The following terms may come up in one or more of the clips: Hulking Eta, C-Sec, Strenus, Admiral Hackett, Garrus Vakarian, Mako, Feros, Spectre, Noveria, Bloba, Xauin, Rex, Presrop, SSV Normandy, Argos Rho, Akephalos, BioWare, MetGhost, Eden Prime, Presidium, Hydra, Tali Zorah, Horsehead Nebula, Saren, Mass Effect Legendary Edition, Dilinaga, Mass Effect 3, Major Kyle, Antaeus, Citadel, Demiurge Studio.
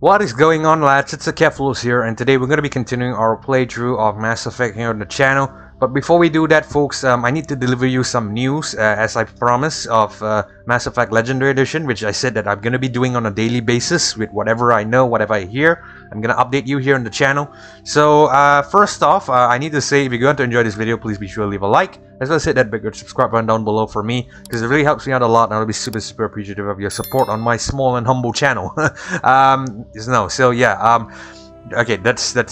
What is going on, lads? It's Akephalos here, and today we're going to be continuing our playthrough of Mass Effect here on the channel. But before we do that, folks, I need to deliver you some news, as I promised, of Mass Effect Legendary Edition, which I said that I'm going to be doing on a daily basis with whatever I know, whatever I hear. I'm going to update you here on the channel. So, first off, I need to say, if you're going to enjoy this video, please be sure to leave a like. As well as hit that big red subscribe button down below for me, because it really helps me out a lot, and I'll be super, super appreciative of your support on my small and humble channel. Okay, that's a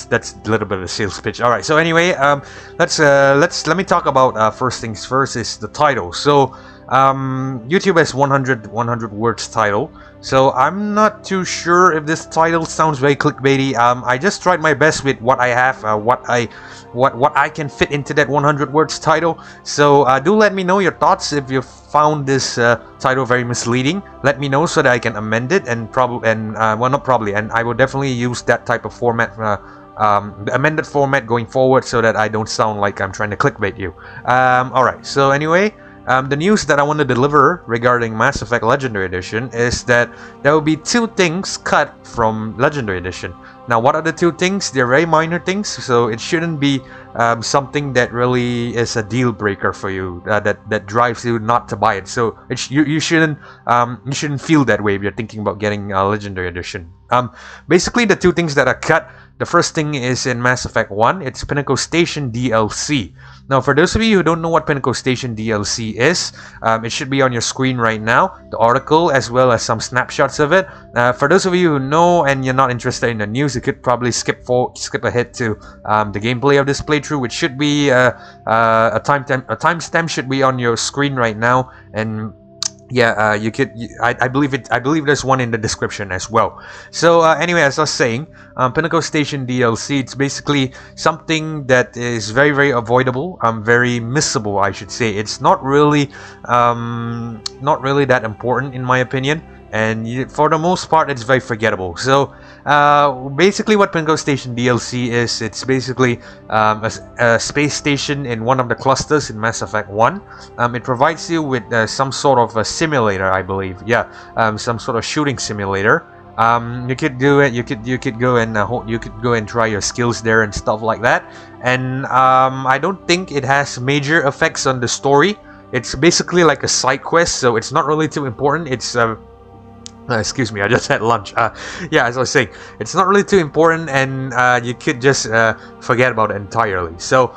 little bit of a sales pitch. All right, so anyway, let me talk about first things first is the title. So YouTube has 100 words title, so I'm not too sure if this title sounds very clickbaity. I just tried my best with what I have, what I can fit into that 100 words title. So do let me know your thoughts if you found this title very misleading. Let me know so that I can amend it, and I will definitely use that type of format, amended format, going forward, so that I don't sound like I'm trying to clickbait you. All right, so anyway. The news that I want to deliver regarding Mass Effect Legendary Edition is that there will be two things cut from Legendary Edition. Now, what are the two things? They're very minor things, so it shouldn't be something that really is a deal breaker for you, that drives you not to buy it. So you shouldn't feel that way if you're thinking about getting a Legendary Edition. Basically, the two things that are cut. The first thing is in Mass Effect 1, it's Pinnacle Station DLC. Now, for those of you who don't know what Pinnacle Station DLC is, it should be on your screen right now, the article, as well as some snapshots of it. For those of you who know and you're not interested in the news, you could probably skip ahead to the gameplay of this playthrough, which should be a timestamp should be on your screen right now. And yeah, you could. I believe there's one in the description as well. So anyway, as I was saying, Pinnacle Station DLC. It's basically something that is very, very avoidable. Very missable, I should say. It's not really that important, in my opinion. And for the most part, it's very forgettable. So basically what Pinnacle Station DLC is, it's basically a space station in one of the clusters in Mass Effect 1. It provides you with some sort of a simulator, I believe. Yeah, some sort of shooting simulator. You could do it. You could go and try your skills there and stuff like that. And I don't think it has major effects on the story. It's basically like a side quest, so it's not really too important. It's excuse me, I just had lunch. Yeah, as I was saying, it's not really too important, and you could just forget about it entirely. So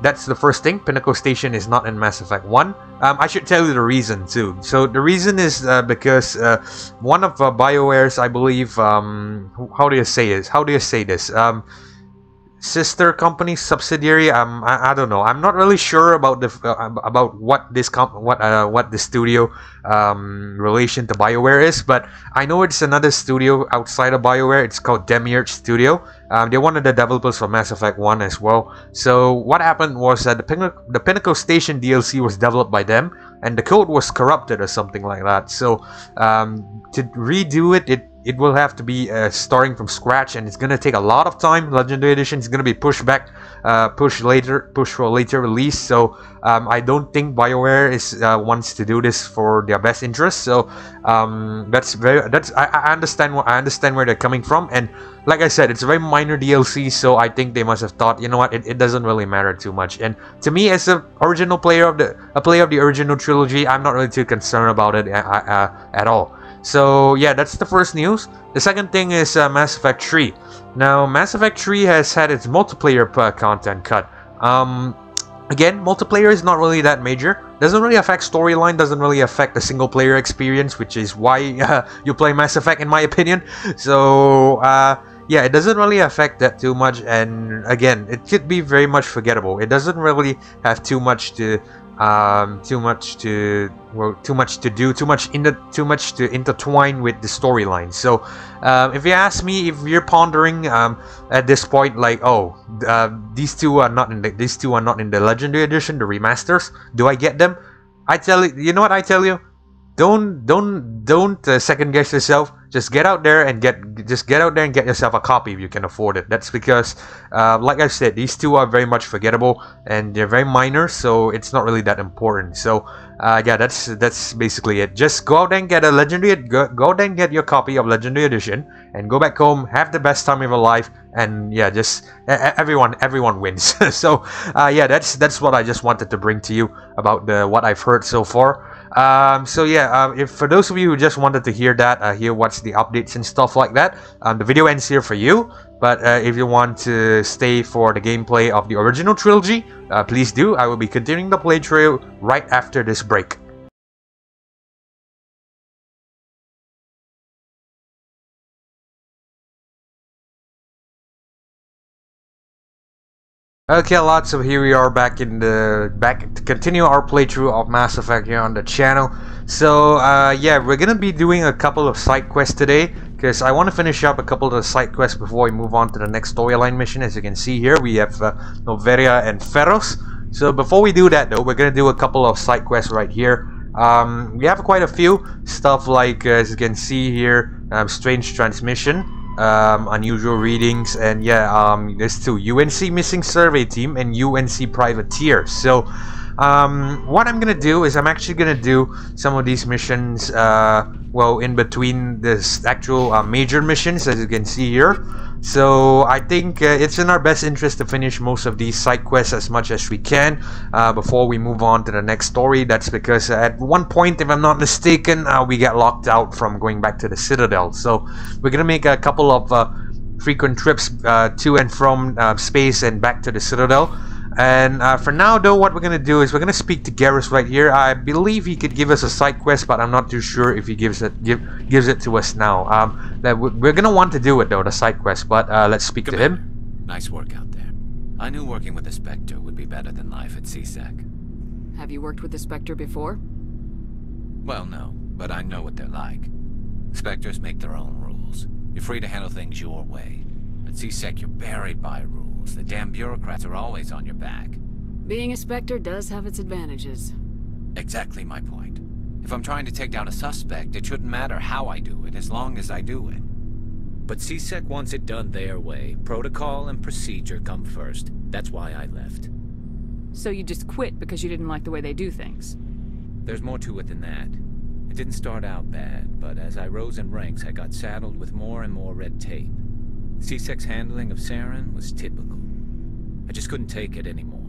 that's the first thing. Pinnacle Station is not in Mass Effect 1. I should tell you the reason too. So the reason is because one of BioWare's, I believe, sister company, subsidiary, I don't know, I'm not really sure about the what the studio relation to BioWare is, but I know it's another studio outside of BioWare. It's called Demiurge Studio. They're one of the developers for Mass Effect 1 as well. So what happened was that the Pinnacle Station DLC was developed by them, and the code was corrupted or something like that. So to redo it, it will have to be starting from scratch, and it's going to take a lot of time. Legendary Edition is going to be pushed back, pushed for a later release. So I don't think BioWare wants to do this for their best interest. So I understand where they're coming from, and like I said, it's a very minor DLC. So I think they must have thought, you know what, it doesn't really matter too much. And to me, as an original player of the original trilogy, I'm not really too concerned about it at all. So yeah, that's the first news. The second thing is Mass Effect 3. Now, Mass Effect 3 has had its multiplayer content cut. Again, multiplayer is not really that major. Doesn't really affect storyline, doesn't really affect the single player experience, which is why you play Mass Effect, in my opinion. So yeah, it doesn't really affect that too much, and again, it could be very much forgettable. It doesn't really have too much to intertwine with the storyline. So if you ask me, if you're pondering at this point, like, oh, these two are not in the Legendary Edition, the remasters, do I get them? I tell you, you know what I tell you, don't second guess yourself. Just get out there and get yourself a copy if you can afford it. That's because, like I said, these two are very much forgettable and they're very minor, so it's not really that important. So yeah, that's basically it. Just go out and get a legendary. Go out and get your copy of Legendary Edition and go back home. Have the best time of your life. And yeah, just everyone wins. So yeah, that's what I just wanted to bring to you about what I've heard so far. So yeah, if for those of you who just wanted to hear that, hear what's the updates and stuff like that, the video ends here for you. But if you want to stay for the gameplay of the original trilogy, please do. I will be continuing the playthrough right after this break. Okay, lads, so here we are back to continue our playthrough of Mass Effect here on the channel. So yeah, we're gonna be doing a couple of side quests today because I want to finish up a couple of the side quests before we move on to the next storyline mission. As you can see here, we have Noveria and Feros. So before we do that though, we're gonna do a couple of side quests right here. We have quite a few stuff, like as you can see here, strange transmission, unusual readings, and yeah, there's two UNC missing survey team and UNC privateer. So what I'm gonna do is I'm actually gonna do some of these missions well in between this actual major missions, as you can see here. So I think it's in our best interest to finish most of these side quests as much as we can before we move on to the next story. That's because at one point, if I'm not mistaken, we got locked out from going back to the Citadel. So we're gonna make a couple of frequent trips to and from space and back to the Citadel. And for now though, what we're gonna do is we're gonna speak to Garrus right here. I believe he could give us a side quest, but I'm not too sure if he gives it to us now. That we're gonna want to do it though, the side quest. But let's speak to him. Nice work out there. I knew working with the Spectre would be better than life at C-Sec. Have you worked with the Spectre before? Well, no, but I know what they're like. Spectres make their own rules. You're free to handle things your way. At C-Sec, you're buried by rules. The damn bureaucrats are always on your back. Being a Spectre does have its advantages. Exactly my point. If I'm trying to take down a suspect, it shouldn't matter how I do it, as long as I do it. But C-Sec wants it done their way. Protocol and procedure come first. That's why I left. So you just quit because you didn't like the way they do things? There's more to it than that. It didn't start out bad, but as I rose in ranks, I got saddled with more and more red tape. C-Sec's handling of Saren was typical. I just couldn't take it anymore.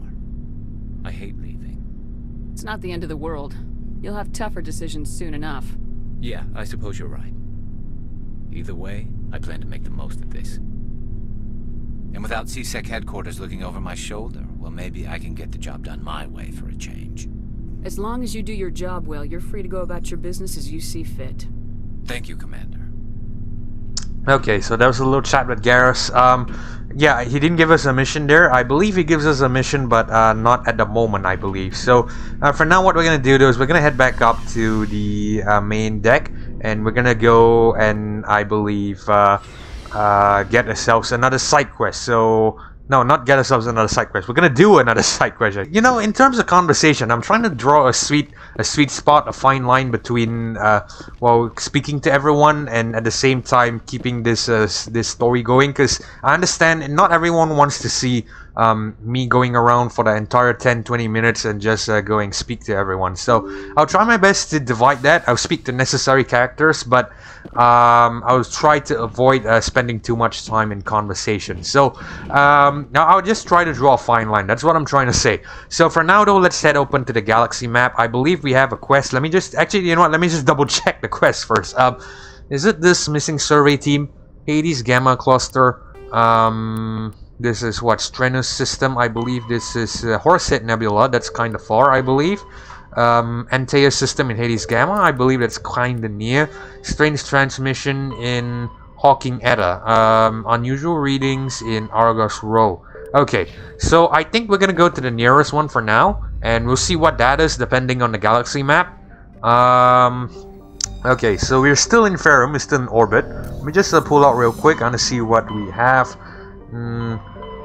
I hate leaving. It's not the end of the world. You'll have tougher decisions soon enough. Yeah, I suppose you're right. Either way, I plan to make the most of this. And without C-Sec headquarters looking over my shoulder, well, maybe I can get the job done my way for a change. As long as you do your job well, you're free to go about your business as you see fit. Thank you, Commander. Okay, so that was a little chat with Garrus. Yeah, he didn't give us a mission there. I believe he gives us a mission, but not at the moment, I believe. So for now, what we're going to do though is we're going to head back up to the main deck. And we're going to go and, I believe, get ourselves another side quest. So... no, not get ourselves another side quest. We're gonna do another side quest. You know, in terms of conversation, I'm trying to draw a sweet spot, a fine line between, well, speaking to everyone and at the same time keeping this this story going. Because I understand not everyone wants to see me going around for the entire 10-20 minutes and just going speak to everyone. So I'll try my best to divide that. I'll speak to necessary characters, but I'll try to avoid spending too much time in conversation. So now I'll just try to draw a fine line. That's what I'm trying to say. So for now though, let's head open to the galaxy map. I believe we have a quest. Let me just, actually, you know what, let me just double check the quest first. Is it this missing survey team? Hades Gamma Cluster. This is what, Strenus system. I believe this is Horsehead Nebula. That's kind of far, I believe. Antaeus system in Hades Gamma. I believe that's kind of near. Strange transmission in Hulking Eta. Unusual readings in Argos Rho. Okay, so I think we're gonna go to the nearest one for now, and we'll see what that is depending on the galaxy map. Okay, so we're still in Ferum. We're still in orbit. Let me just pull out real quick. I want to see what we have.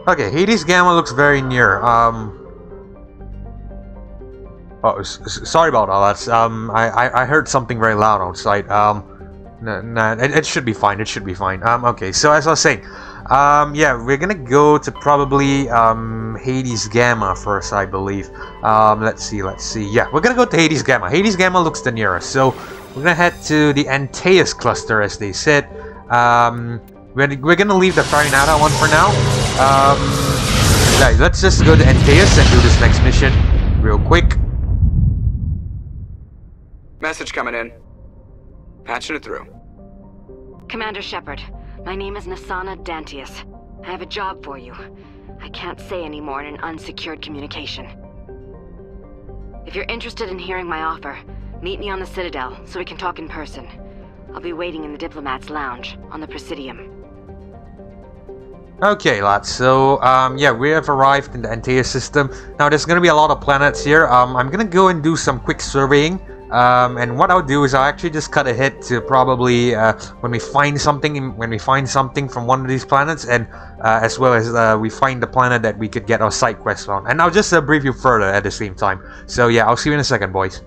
Okay, Hades Gamma looks very near. Oh, sorry about all that. I heard something very loud outside. It should be fine. It should be fine. Okay, so as I was saying, yeah, we're gonna go to probably Hades Gamma first, I believe. Let's see. Yeah, we're gonna go to Hades Gamma. Hades Gamma looks the nearest, so we're gonna head to the Antaeus cluster, as they said. We're gonna leave the Farinata one for now. Let's just go to Antaeus and do this next mission real quick. Message coming in. Patching it through. Commander Shepard, my name is Nassana Dantius. I have a job for you. I can't say any more in an unsecured communication. If you're interested in hearing my offer, meet me on the Citadel so we can talk in person. I'll be waiting in the Diplomat's Lounge on the Presidium. Okay, lads, so, yeah, we have arrived in the Antaeus system. Now, there's gonna be a lot of planets here. I'm gonna go and do some quick surveying. And what I'll do is I'll actually just cut ahead to probably when we find something from one of these planets, and as well as we find the planet that we could get our side quests on. And I'll just brief you further at the same time. So yeah, I'll see you in a second, boys.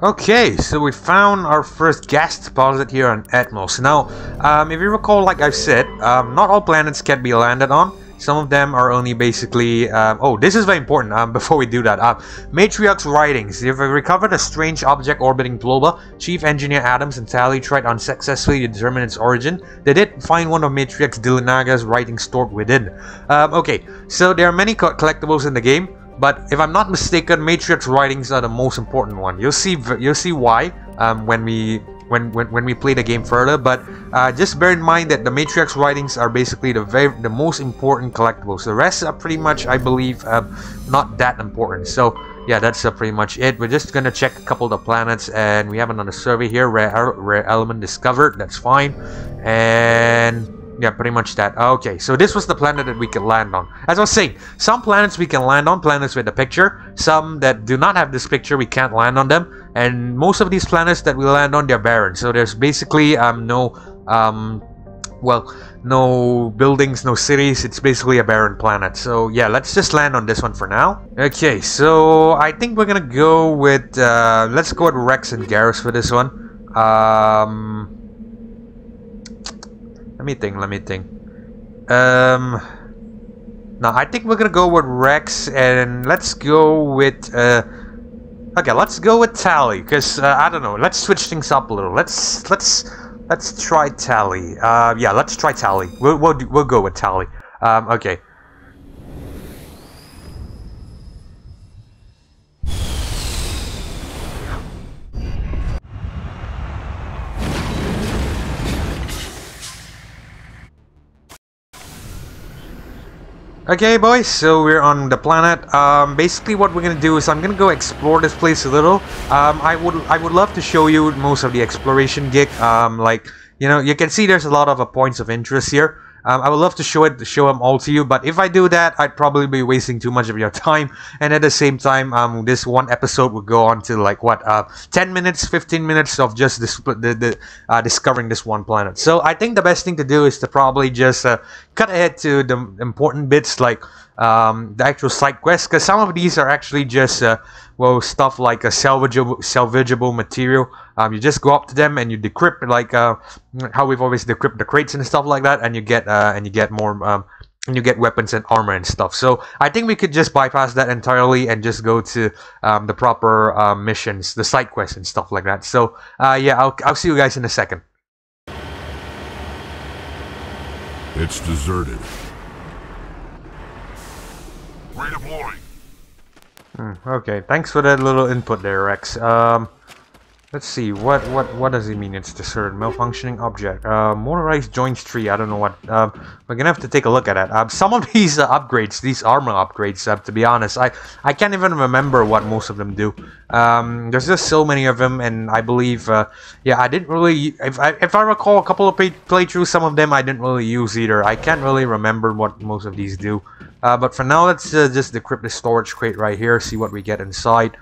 Okay, so we found our first gas deposit here on Atmos. Now, if you recall, like I've said, not all planets can be landed on. Some of them are only basically... oh, this is very important before we do that. Matriarch's writings. You've recovered a strange object orbiting Bloba. Chief Engineer Adams and Tali tried unsuccessfully to determine its origin. They did find one of Matriarch's Dilinaga's writings stored within. Okay, so there are many collectibles in the game, but if I'm not mistaken, Matriarch's writings are the most important one. You'll see why when we play the game further, but just bear in mind that the Matriarch's writings are basically the most important collectibles. The rest are pretty much, I believe, not that important. So yeah, that's pretty much it. We're just gonna check a couple of the planets, and we have another survey here. Rare element discovered. That's fine. And yeah, pretty much that. Okay, so this was the planet that we could land on. As I was saying, some planets we can land on, planets with a picture. Some that do not have this picture, we can't land on them. And most of these planets that we land on, they're barren. So there's basically no buildings, no cities. It's basically a barren planet. So yeah, let's just land on this one for now. Okay, so I think we're gonna go with... let's go with Rex and Garrus for this one. Let me think. No, I think we're gonna go with Rex, and let's go with... okay, let's go with Tali, because I don't know. Let's switch things up a little. Let's try Tali. Yeah, let's try Tali. We'll go with Tali. Okay. Okay, boys, so we're on the planet. Basically what we're gonna do is I'm gonna go explore this place a little. I would love to show you most of the exploration gig. Like, you know, you can see there's a lot of points of interest here. I would love to show them all to you, but if I do that, I'd probably be wasting too much of your time. And at the same time, this one episode would go on to like what, 10 minutes, 15 minutes of just discovering this one planet. So I think the best thing to do is to probably just cut ahead to the important bits, like the actual side quests, because some of these are actually just stuff like a salvageable material. You just go up to them and you decrypt, like how we've always decrypt the crates and stuff like that, and you get more and you get weapons and armor and stuff. So I think we could just bypass that entirely and just go to the proper missions, the side quests and stuff like that. So yeah, I'll see you guys in a second. It's deserted. Redeploying. Okay, thanks for that little input there, Rex. Let's see, what does he mean it's deserted? Malfunctioning object. Motorized joints tree, I don't know what. We're gonna have to take a look at that. Some of these upgrades, these armor upgrades, to be honest, I can't even remember what most of them do. There's just so many of them, and I believe, yeah, I didn't really, if I recall a couple of playthroughs, some of them I didn't really use either. I can't really remember what most of these do. But for now, let's just decrypt the storage crate right here, see what we get inside.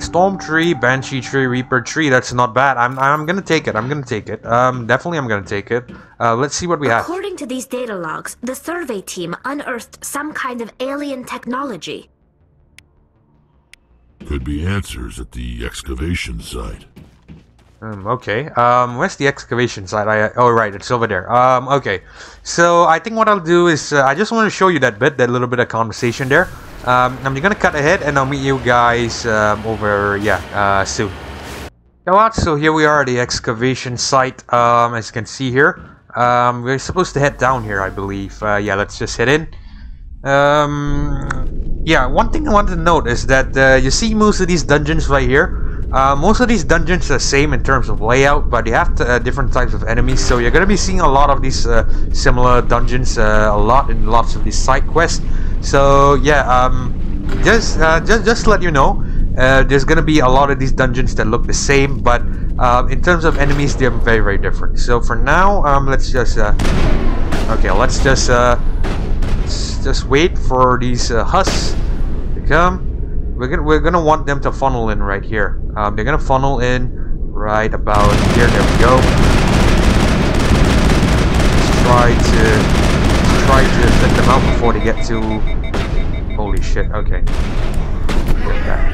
Storm tree, Banshee tree, Reaper tree, that's not bad. I'm gonna take it, definitely I'm gonna take it. Let's see what we have. According to these data logs, the survey team unearthed some kind of alien technology. Could be answers at the excavation site. Okay. Where's the excavation site? Oh, right, it's over there. Okay. So I think what I'll do is I just want to show you that bit, that little bit of conversation there. I'm gonna cut ahead, and I'll meet you guys over, yeah, soon. Alright, so here we are at the excavation site. As you can see here, we're supposed to head down here, I believe. Yeah, let's just head in. Yeah, one thing I wanted to note is that you see most of these dungeons right here. Most of these dungeons are the same in terms of layout, but they have different types of enemies, so you're gonna be seeing a lot of these similar dungeons a lot in lots of these side quests. So yeah, just let you know, there's gonna be a lot of these dungeons that look the same, but in terms of enemies, they're very, very different. So for now, let's just okay, let's just wait for these husks to come. We're gonna want them to funnel in right here. They're gonna funnel in right about here. There we go. Let's try to fit them out before they get to. Holy shit! Okay,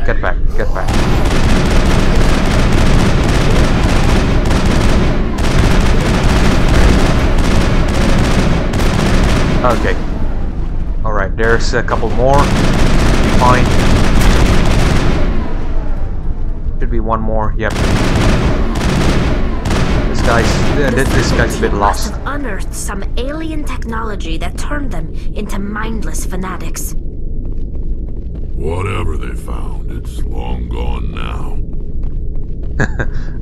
get back. Okay. All right. There's a couple more. Fine. Should be one more. Yep. This guy's a bit lost. Unearthed some alien technology that turned them into mindless fanatics. Whatever they found, it's long gone now.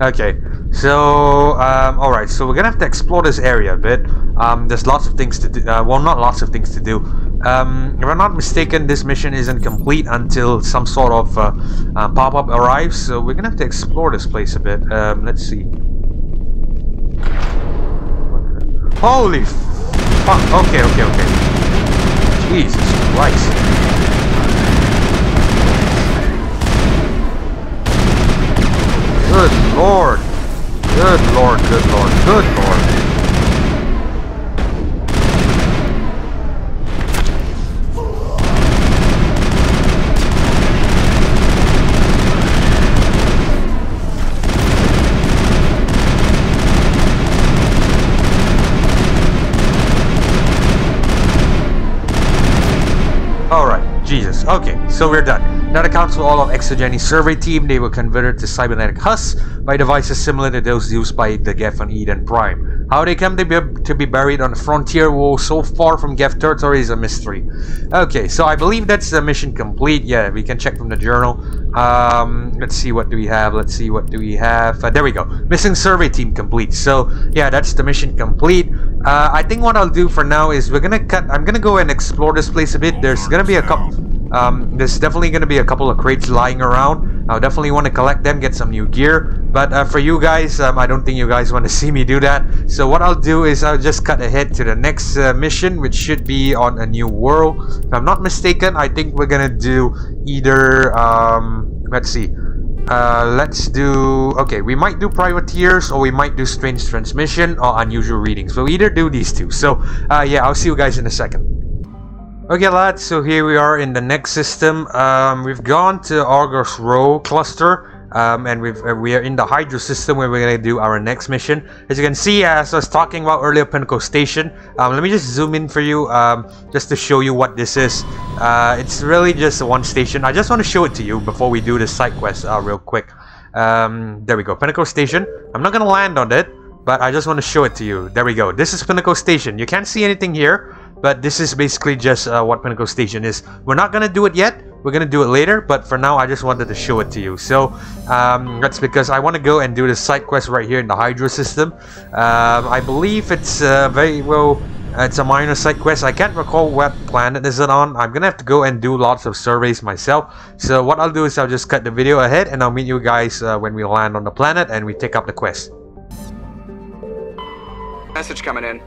Okay. So, all right. So we're gonna have to explore this area a bit. There's lots of things to do. Well, not lots of things to do. If I'm not mistaken, this mission isn't complete until some sort of pop-up arrives, so we're gonna have to explore this place a bit. Let's see. Holy fuck! Okay. Jesus Christ. Good lord. Good lord. Jesus. Okay, so we're done. That accounts for all of Exogeny survey team. They were converted to cybernetic husks by devices similar to those used by the Geth on Eden Prime. How they come to be buried on the frontier war so far from Geth territory is a mystery. Okay, so I believe that's the mission complete. Yeah, we can check from the journal. Let's see, what do we have? There we go. Missing survey team complete. So yeah, that's the mission complete. I think what I'll do for now is I'm gonna go and explore this place a bit. There's gonna be a couple. There's definitely gonna be a couple of crates lying around. I'll definitely want to collect them, get some new gear. But for you guys, I don't think you guys want to see me do that. So what I'll do is I'll just cut ahead to the next mission, which should be on a new world. If I'm not mistaken, I think we're gonna do either. Let's see. Let's do... Okay, we might do Privateers, or we might do Strange Transmission, or Unusual Readings. We'll either do these two. So, yeah, I'll see you guys in a second. Okay, lads, so here we are in the next system. We've gone to Argos Rho cluster. And we are in the Hydra system where we're going to do our next mission. As you can see, as I was talking about earlier, Pinnacle Station. Let me just zoom in for you, just to show you what this is. It's really just one station. I just want to show it to you before we do this side quest real quick. There we go, Pinnacle Station. I'm not going to land on it, but I just want to show it to you. There we go. This is Pinnacle Station. You can't see anything here, but this is basically just what Pinnacle Station is. We're not going to do it yet. We're gonna do it later, but for now I just wanted to show it to you. So that's because I want to go and do this side quest right here in the Hydra system. I believe it's very well. It's a minor side quest. I can't recall what planet is it on. I'm gonna have to go and do lots of surveys myself. So what I'll do is I'll just cut the video ahead, and I'll meet you guys when we land on the planet and we take up the quest. Message coming in.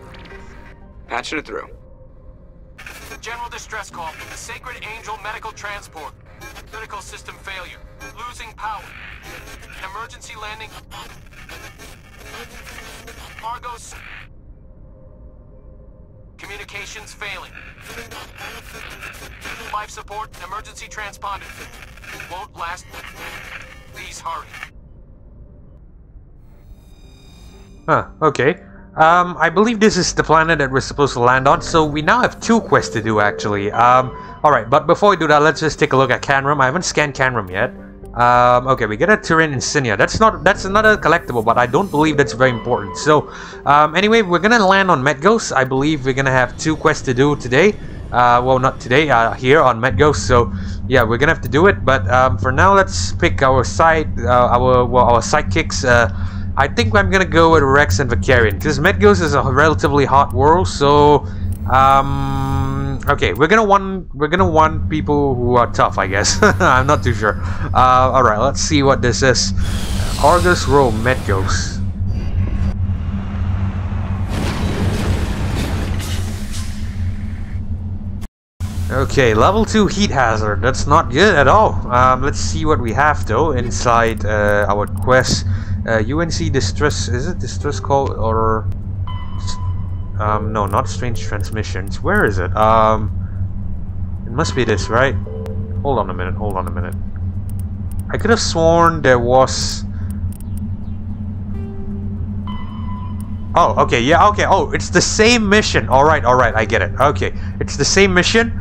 Patching it through. General distress call from the Sacred Angel medical transport. Critical system failure. Losing power. An emergency landing. Argos. Communications failing. Life support and emergency transponder. Won't last. Please hurry. Huh, okay. I believe this is the planet that we're supposed to land on, so we now have two quests to do, actually. Alright, but before we do that, let's just take a look at Canrum. I haven't scanned Canrum yet. Okay, we get a Tyrian insignia. That's another collectible, but I don't believe that's very important. So, anyway, we're gonna land on MetGhost. I believe we're gonna have two quests to do today. Well, not today, here on MetGhost. So, yeah, we're gonna have to do it. But for now, let's pick our side, our sidekicks. I think I'm gonna go with Rex and Vakarian, because MetGhost is a relatively hot world. So, okay, we're gonna want people who are tough, I guess. I'm not too sure. All right, let's see what this is. Argos Rho, MetGhost. Okay, level 2 heat hazard. That's not good at all. Let's see what we have though inside our quest. UNC distress. Is it distress call or? No, not strange transmissions. Where is it? It must be this, right? Hold on a minute, hold on a minute. I could have sworn there was... Oh, okay, yeah, okay. Oh, it's the same mission. Alright, alright, I get it. Okay, it's the same mission.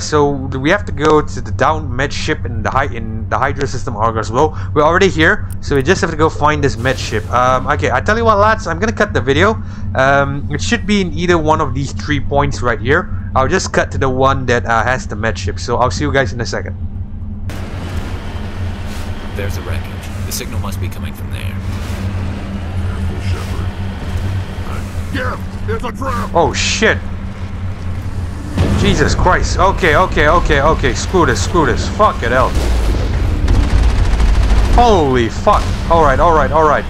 So we have to go to the down med ship in the Hydra system, Argos Rho. We're already here, so we just have to go find this med ship. Okay, I tell you what, lads, I'm gonna cut the video. It should be in either one of these 3 points right here. I'll just cut to the one that has the med ship. So I'll see you guys in a second. There's a wreckage. The signal must be coming from there. Yeah, it's a trap. Oh shit! Jesus Christ! Okay, okay, okay, okay. Screw this! Screw this! Fuck it out! Holy fuck! All right, all right, all right.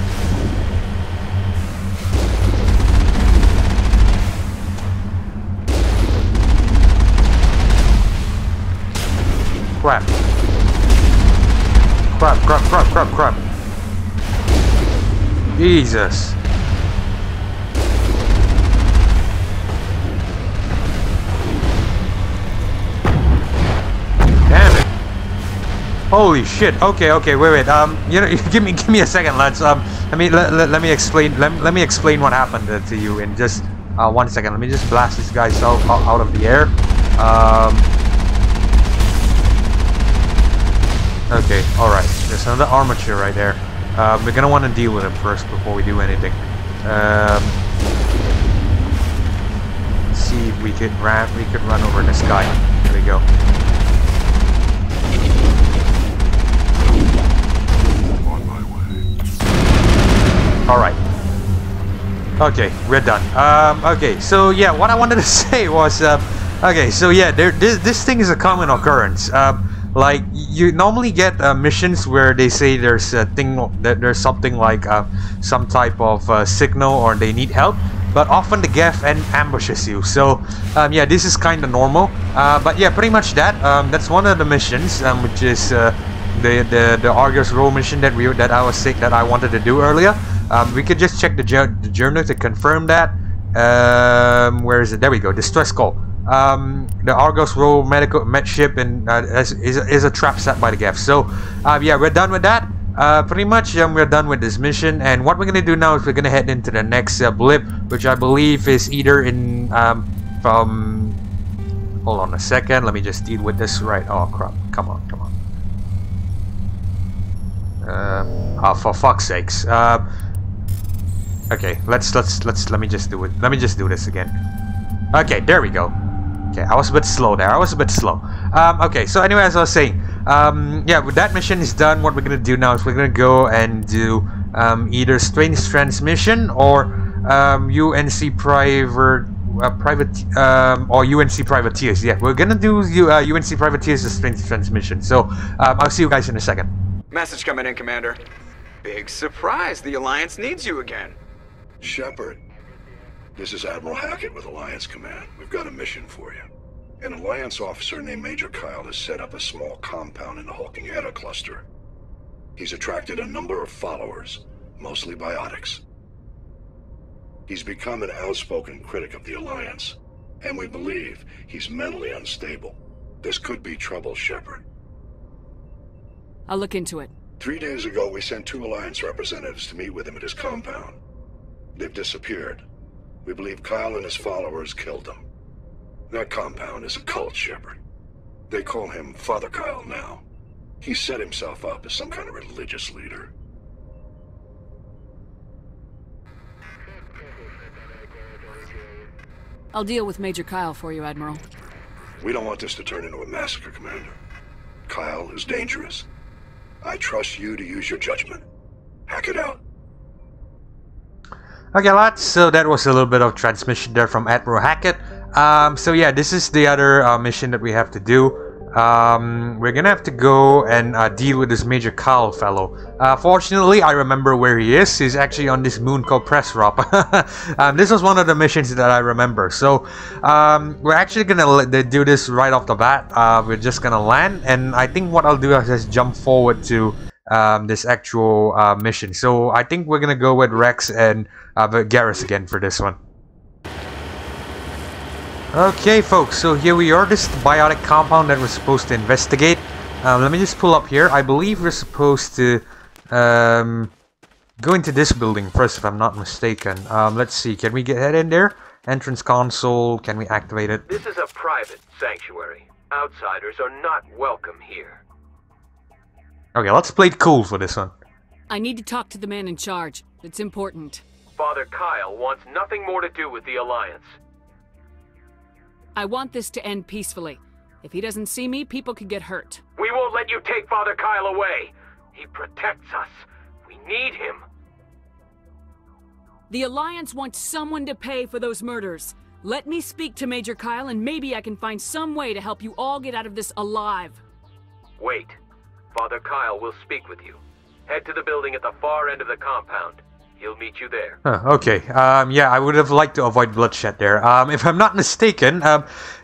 Crap! Crap! Crap! Crap! Crap! Crap! Jesus! Holy shit! Okay, okay, wait, wait. You know, give me a second, lads. I mean, let me explain what happened to you in just 1 second. Let me just blast this guy out of the air. Okay, all right. There's another armature right there. We're gonna want to deal with him first before we do anything. Let's see if we could run over this guy. There we go. Alright. Okay, we're done. Okay, so yeah, what I wanted to say was, okay, so yeah, this thing is a common occurrence. Like, you normally get missions where they say there's a thing, that there's something like some type of signal or they need help, but often the Geth ambushes you. So, yeah, this is kind of normal. But yeah, pretty much that. That's one of the missions, which is the Argos Rho mission that I wanted to do earlier. We could just check the journal to confirm that. Where is it? There we go. Distress call. The Argos Rho med ship and is a trap set by the Geth. So yeah, we're done with that. Pretty much we're done with this mission. And what we're gonna do now is we're gonna head into the next blip, which I believe is either in from. Hold on a second. Let me just deal with this right. Oh crap! Come on, come on. Oh, for fuck's sakes. Okay, let me just do it. Let me just do this again. Okay, there we go. Okay, I was a bit slow there. I was a bit slow. Okay, so anyway, as I was saying, yeah, with that mission is done. What we're gonna do now is we're gonna go and do either strange transmission or UNC UNC privateers. Yeah, we're gonna do UNC privateers as strange transmission. So I'll see you guys in a second. Message coming in, Commander. Big surprise, the Alliance needs you again. Shepard, this is Admiral Hackett with Alliance Command. We've got a mission for you. An Alliance officer named Major Kyle has set up a small compound in the Hulking Eta cluster. He's attracted a number of followers, mostly biotics. He's become an outspoken critic of the Alliance, and we believe he's mentally unstable. This could be trouble, Shepard. I'll look into it. 3 days ago, we sent 2 Alliance representatives to meet with him at his compound. They've disappeared. We believe Kyle and his followers killed them. That compound is a cult, Shepard. They call him Father Kyle now. He set himself up as some kind of religious leader. I'll deal with Major Kyle for you, Admiral. We don't want this to turn into a massacre, Commander. Kyle is dangerous. I trust you to use your judgment. Hack it out. Okay, lads, so that was a little bit of transmission there from Admiral Hackett. So yeah, this is the other mission that we have to do. We're gonna have to go and deal with this Major Kyle fellow. Fortunately, I remember where he is. He's actually on this moon called Presrop. This was one of the missions that I remember. So we're actually gonna do this right off the bat. We're just gonna land, and I think what I'll do is just jump forward to this actual mission. So I think we're gonna go with Rex and Garrus again for this one. Okay, folks, so here we are, this is the biotic compound that we're supposed to investigate. Let me just pull up here. I believe we're supposed to go into this building first, if I'm not mistaken. Let's see, can we head in there? Entrance console, can we activate it? This is a private sanctuary. Outsiders are not welcome here. Okay, let's play it cool for this one. I need to talk to the man in charge. It's important. Father Kyle wants nothing more to do with the Alliance. I want this to end peacefully. If he doesn't see me, people could get hurt. We won't let you take Father Kyle away. He protects us. We need him. The Alliance wants someone to pay for those murders. Let me speak to Major Kyle and maybe I can find some way to help you all get out of this alive. Wait. Father Kyle will speak with you. Head to the building at the far end of the compound. He'll meet you there. Okay. Yeah, I would have liked to avoid bloodshed there. If I'm not mistaken,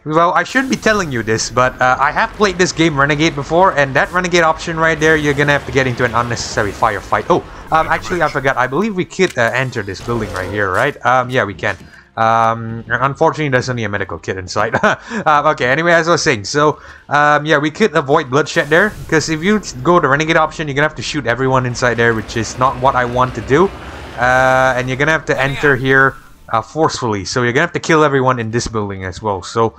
well, I shouldn't be telling you this, but I have played this game Renegade before, and that Renegade option right there, you're gonna have to get into an unnecessary firefight. Oh, actually, I forgot. I believe we could enter this building right here, right? Yeah, we can. Unfortunately, there's only a medical kit inside. Okay, anyway, as I was saying, so yeah, we could avoid bloodshed there, because if you go the Renegade option, you're gonna have to shoot everyone inside there, which is not what I want to do. And you're gonna have to enter here forcefully, so you're gonna have to kill everyone in this building as well. So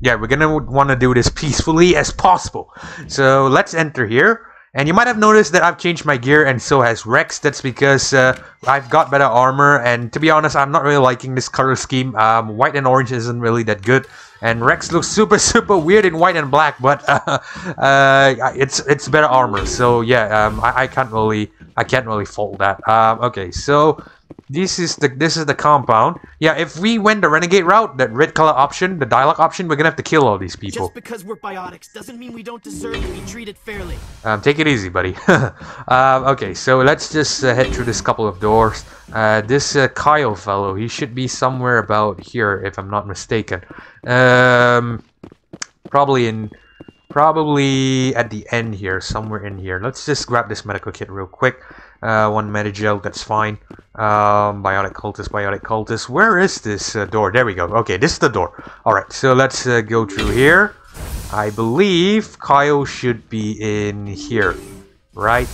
yeah, we're gonna want to do this peacefully as possible. So let's enter here, and you might have noticed that I've changed my gear and so has Rex. That's because I've got better armor, and to be honest, I'm not really liking this color scheme. White and orange isn't really that good, and Rex looks super weird in white and black, but it's better armor, so yeah, I can't really fault that. Okay, so this is the compound. Yeah, if we went the Renegade route, that red color option, the dialogue option, we're gonna have to kill all these people. Just because we're biotics doesn't mean we don't deserve to be treated fairly. Take it easy, buddy. Okay, so let's just head through this couple of doors. This Kyle fellow, he should be somewhere about here, if I'm not mistaken. Probably at the end here, somewhere in here. Let's just grab this medical kit real quick. One medigel, that's fine. Biotic cultist. Where is this door? There we go. Okay, this is the door. Alright, so let's go through here. I believe Kyle should be in here. Right?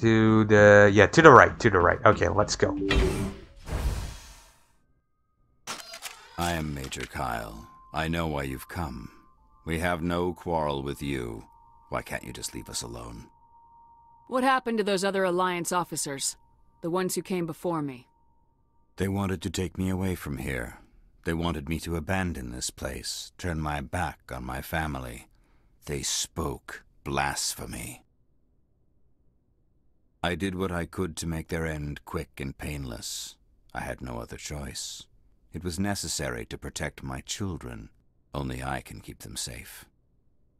To the right. Okay, let's go. I am Major Kyle. I know why you've come. We have no quarrel with you. Why can't you just leave us alone? What happened to those other Alliance officers? The ones who came before me? They wanted to take me away from here. They wanted me to abandon this place, turn my back on my family. They spoke blasphemy. I did what I could to make their end quick and painless. I had no other choice. It was necessary to protect my children. Only I can keep them safe.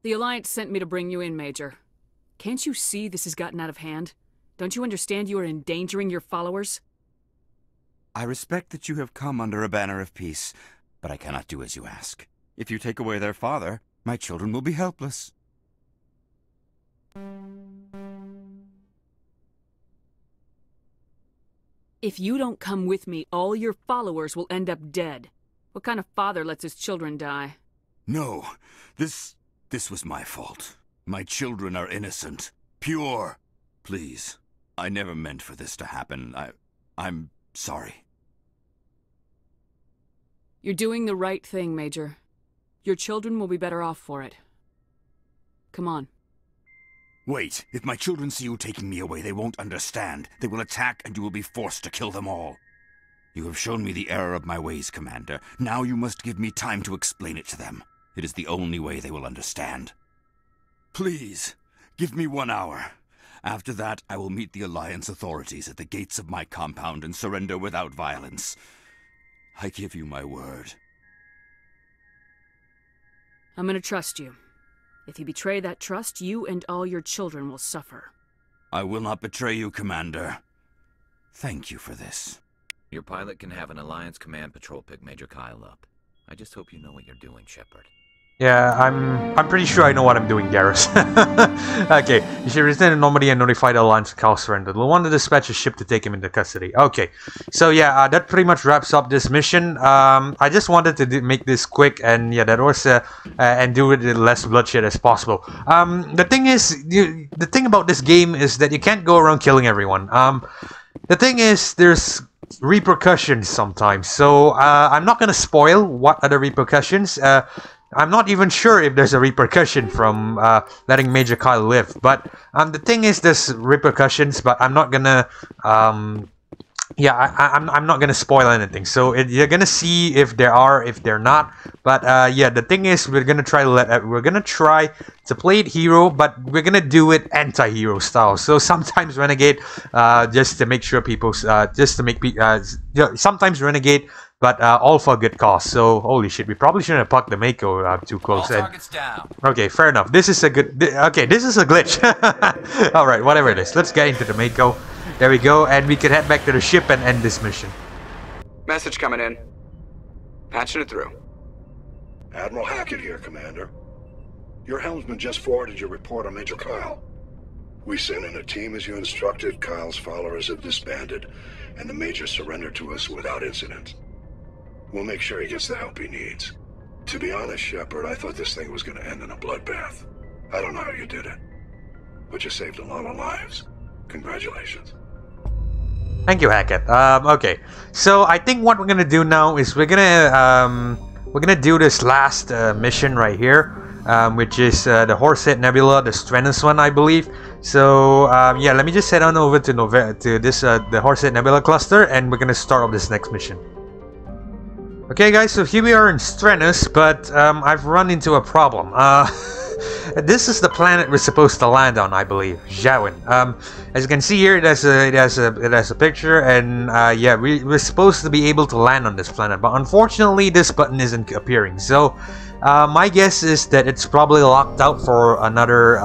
The Alliance sent me to bring you in, Major. Can't you see this has gotten out of hand? Don't you understand you are endangering your followers? I respect that you have come under a banner of peace, but I cannot do as you ask. If you take away their father, my children will be helpless. If you don't come with me, all your followers will end up dead. What kind of father lets his children die? No, this was my fault. My children are innocent, pure. Please, I never meant for this to happen. I'm sorry. You're doing the right thing, Major. Your children will be better off for it. Come on. Wait, if my children see you taking me away, they won't understand. They will attack and you will be forced to kill them all. You have shown me the error of my ways, Commander. Now you must give me time to explain it to them. It is the only way they will understand. Please, give me 1 hour. After that, I will meet the Alliance authorities at the gates of my compound and surrender without violence. I give you my word. I'm gonna trust you. If you betray that trust, you and all your children will suffer. I will not betray you, Commander. Thank you for this. Your pilot can have an Alliance Command patrol pick Major Kyle up. I just hope you know what you're doing, Shepard. Yeah, I'm pretty sure I know what I'm doing, Garrus. Okay, you should return to Normandy and notify the Alliance that Kyle surrendered. We'll want to dispatch a ship to take him into custody. Okay, so yeah, that pretty much wraps up this mission. I just wanted to make this quick and yeah, that was and do it in less bloodshed as possible. The thing is, the thing about this game is that you can't go around killing everyone. The thing is, there's repercussions sometimes. So I'm not gonna spoil what are the repercussions. I'm not even sure if there's a repercussion from letting Major Kyle live, but the thing is there's repercussions, but I'm not gonna yeah, I'm not gonna spoil anything, so you're gonna see if there are, if they're not, but yeah, the thing is we're gonna try to play it hero, but we're gonna do it anti-hero style. So sometimes Renegade, just to make sure people, just to make people, sometimes Renegade, but all for good cause. So holy shit, we probably shouldn't have parked the Mako too close. All targets down. Okay, fair enough. This is a good. Okay, this is a glitch. All right, whatever it is. Let's get into the Mako. There we go, and we can head back to the ship and end this mission. Message coming in. Patching it through. Admiral Hackett here, Commander. Your helmsman just forwarded your report on Major Kyle. We sent in a team as you instructed. Kyle's followers have disbanded, and the Major surrendered to us without incident. We'll make sure he gets the help he needs. To be honest, Shepard, I thought this thing was going to end in a bloodbath. I don't know how you did it, but you saved a lot of lives. Congratulations. Thank you, Hackett. Okay, so I think what we're gonna do now is we're gonna do this last mission right here, which is the Horsehead Nebula, the Strenus one, I believe. So yeah, let me just head on over to the Horsehead Nebula cluster, and we're gonna start off this next mission. Okay, guys, so here we are in Strenus, but I've run into a problem. This is the planet we're supposed to land on, I believe, Xauin. As you can see here, it has a picture, and yeah, we're supposed to be able to land on this planet, but unfortunately, this button isn't appearing. So, my guess is that it's probably locked out for another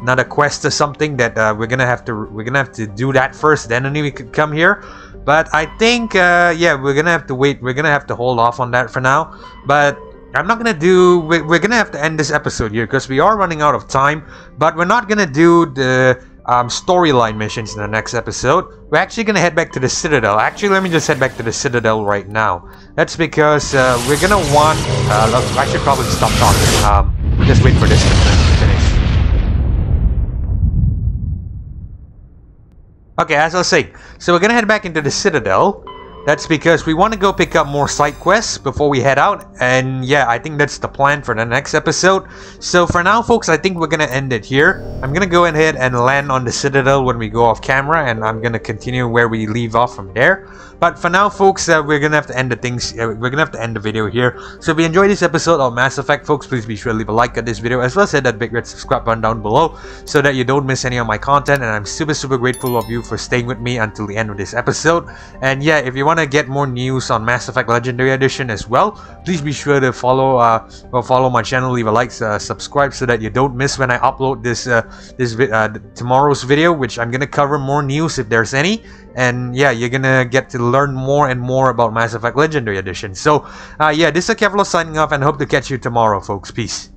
another quest or something that we're gonna have to do that first. Then only we could come here. But I think yeah, we're gonna have to wait. We're gonna have to hold off on that for now. But I'm not gonna do. We're gonna have to end this episode here because we are running out of time. But we're not gonna do the storyline missions in the next episode. We're actually gonna head back to the Citadel. Actually, let me just head back to the Citadel right now. That's because we're gonna want. Look, I should probably stop talking. We'll just wait for this to finish. Okay, as I was saying, so we're gonna head back into the Citadel. That's because we want to go pick up more side quests before we head out, and yeah, I think that's the plan for the next episode. So for now, folks, I think we're going to end it here. I'm going to go ahead and land on the Citadel when we go off camera, and I'm going to continue where we leave off from there. But for now, folks, we're going to have to end the things. We're going to have to end the video here. So if you enjoyed this episode of Mass Effect, folks, please be sure to leave a like at this video, as well as hit that big red subscribe button down below so that you don't miss any of my content, and I'm super grateful of you for staying with me until the end of this episode. And yeah, if you want to get more news on Mass Effect Legendary Edition as well, please be sure to follow my channel, leave a like, subscribe, so that you don't miss when I upload this tomorrow's video, which I'm gonna cover more news if there's any. And yeah, you're gonna get to learn more and more about Mass Effect Legendary Edition. So yeah, this is Akephalos signing off, and hope to catch you tomorrow, folks. Peace.